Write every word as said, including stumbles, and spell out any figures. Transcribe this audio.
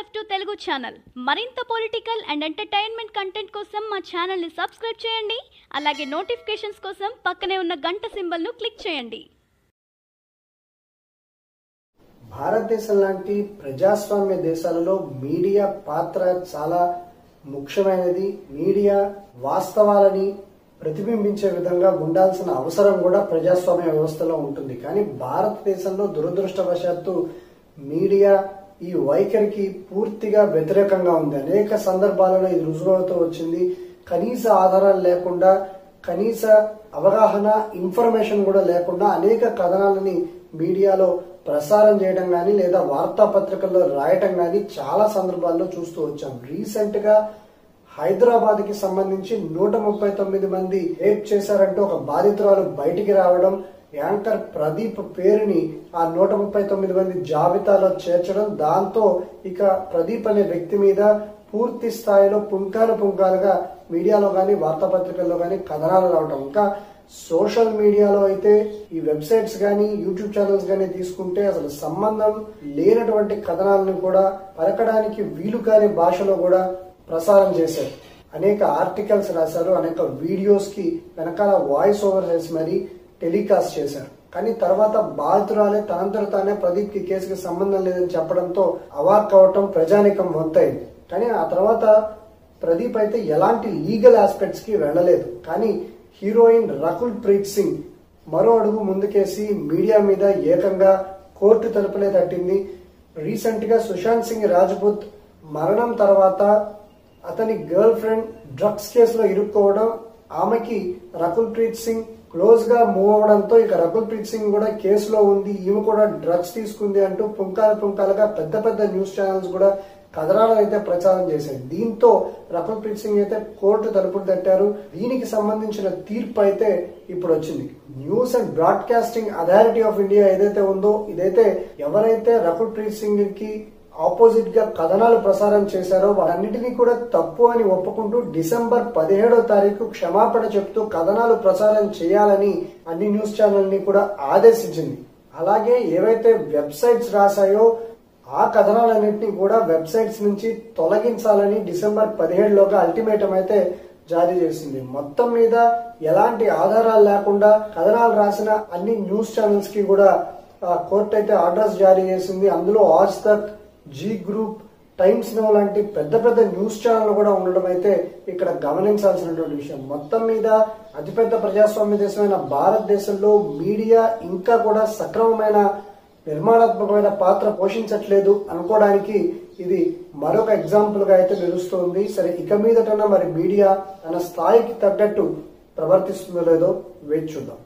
F two Telugu channel మరింత political and entertainment content కోసం మా ఛానల్ ని సబ్స్క్రైబ్ చేయండి అలాగే నోటిఫికేషన్స్ కోసం పక్కనే ఉన్న గంట సింబల్ ను క్లిక్ చేయండి భారతదేశం లాంటి ప్రజాస్వామ్య దేశాలలో మీడియా పాత్ర చాలా ముఖ్యమైనది మీడియా వాస్తవాలను ప్రతిబింబించే విధంగా ఉండాల్సిన అవసరం కూడా ప్రజాస్వామ్య వ్యవస్థలో ఉంటుంది కానీ భారతదేశంలో దురదృష్టవశాత్తు మీడియా ఈ వైఖరికి పూర్తిగా వ్యతిరేకంగా ఉంది అనేక సందర్భాలలో ఇది రుజువుతో వచ్చింది కనీస ఆధారాలు లేకుండా కనీస అవగాహన ఇన్ఫర్మేషన్ కూడా లేకుండా అనేక కథనాలను మీడియాలో ప్రసారం చేయడం గాని లేదా వార్తాపత్రికల్లో రాయడం గాని చాలా సందర్భాల్లో చూస్తూ వచ్చాం రీసెంట్ గా హైదరాబాద్ కి సంబంధించి నూట ముప్పై తొమ్మిది మంది రేప్ చేశారంటూ ఒక బాధితురాలు బయటికి రావడం యాంకర్ ప్రదీప్ పేరుని ఆ నూట ముప్పై తొమ్మిది మంది జాబితాలో చేర్చడం దాంతో ఇక ప్రదీప్ అనే వ్యక్తి మీద పూర్తి స్థాయిలో పుంకాలు పుంకాలుగా మీడియాలో కానీ వార్తాపత్రికల్లో కానీ కథనాలు రావడం ఇంకా సోషల్ మీడియాలో అయితే ఈ వెబ్సైట్స్ కానీ యూట్యూబ్ ఛానల్స్ కానీ తీసుకుంటే అసలు సంబంధం లేనటువంటి కథనాలను కూడా పలకడానికి వీలు కాని భాషలో కూడా ప్రసారం చేశారు అనేక ఆర్టికల్స్ రాశారు అనేక వీడియోస్ కి వెనకాల వాయిస్ ఓవర్ చేసి మరి టెలికాస్ట్ చేశారు కానీ తర్వాత బాధితురాలే తనంతట తానే ప్రదీప్ కి కేసుకి సంబంధం లేదని చెప్పడంతో అవాక్ అవటం ప్రజానికం వంతైంది కానీ ఆ తర్వాత ప్రదీప్ అయితే ఎలాంటి లీగల్ ఆస్పెక్ట్స్ కి వెళ్లలేదు కానీ హీరోయిన్ రకుల్ ప్రీత్ సింగ్ మరో అడుగు ముందుకేసి మీడియా మీద ఏకంగా కోర్టు తలుపులే తట్టింది రీసెంట్ గా సుశాంత్ సింగ్ రాజ్పుత్ మరణం తర్వాత అతని గర్ల్ ఫ్రెండ్ డ్రగ్స్ కేసులో ఇరుక్కోవడం ఆమెకి రకుల్ ప్రీత్ సింగ్ క్లోజ్ గా మూవ్ అవడంతో ఇక రకుల్ ప్రీత్ సింగ్ కూడా కేసులో ఉంది ఈమె కూడా డ్రగ్స్ తీసుకుంది అంటూ పుంకాల పుంకాలుగా పెద్ద పెద్ద న్యూస్ ఛానల్స్ కూడా కథనాలు అయితే ప్రచారం చేశాయి దీంతో రకుల్ ప్రీత్ సింగ్ అయితే కోర్టు తలుపులు తట్టారు దీనికి సంబంధించిన తీర్పు అయితే ఇప్పుడు వచ్చింది news and broadcasting authority of India ఏదైతే ఉందో ఇదైతే ఎవరైతే రకుల్ ప్రీత్ సింగ్ కి ఆపోజిట్ గా కథనాలు ప్రసారం చేశారో వాటన్నిటినీ కూడా తప్పు అని ఒప్పుకుంటూ డిసెంబర్ పదిహేడో తారీఖు క్షమాపణ చెప్తూ కథనాలు ప్రసారం చేయాలని అన్ని న్యూస్ ఛానల్ ని కూడా ఆదేశించింది అలాగే ఏవైతే వెబ్సైట్స్ రాశాయో ఆ కథనాలన్నింటినీ కూడా వెబ్సైట్స్ నుంచి తొలగించాలని డిసెంబర్ పదిహేడులోగా అల్టిమేటం అయితే జారీ చేసింది మొత్తం మీద ఎలాంటి ఆధారాలు లేకుండా కథనాలు రాసిన అన్ని న్యూస్ ఛానల్స్ కి కూడా కోర్టు అయితే ఆర్డర్స్ జారీ చేసింది అందులో ఆజ్ తక్ జీ గ్రూప్ టైమ్స్ నౌ లాంటి పెద్ద పెద్ద న్యూస్ ఛానల్ కూడా ఉండడం అయితే ఇక్కడ గమనించాల్సినటువంటి విషయం మొత్తం మీద అతిపెద్ద ప్రజాస్వామ్య దేశమైన భారతదేశంలో మీడియా ఇంకా కూడా సక్రమమైన నిర్మాణాత్మకమైన పాత్ర పోషించట్లేదు అనుకోవడానికి ఇది మరొక ఎగ్జాంపుల్ గా అయితే నిలుస్తుంది సరే ఇక మీదటన్నా మరి మీడియా తన స్థాయికి తగ్గట్టు ప్రవర్తిస్తుందో లేదో వేచి చూద్దాం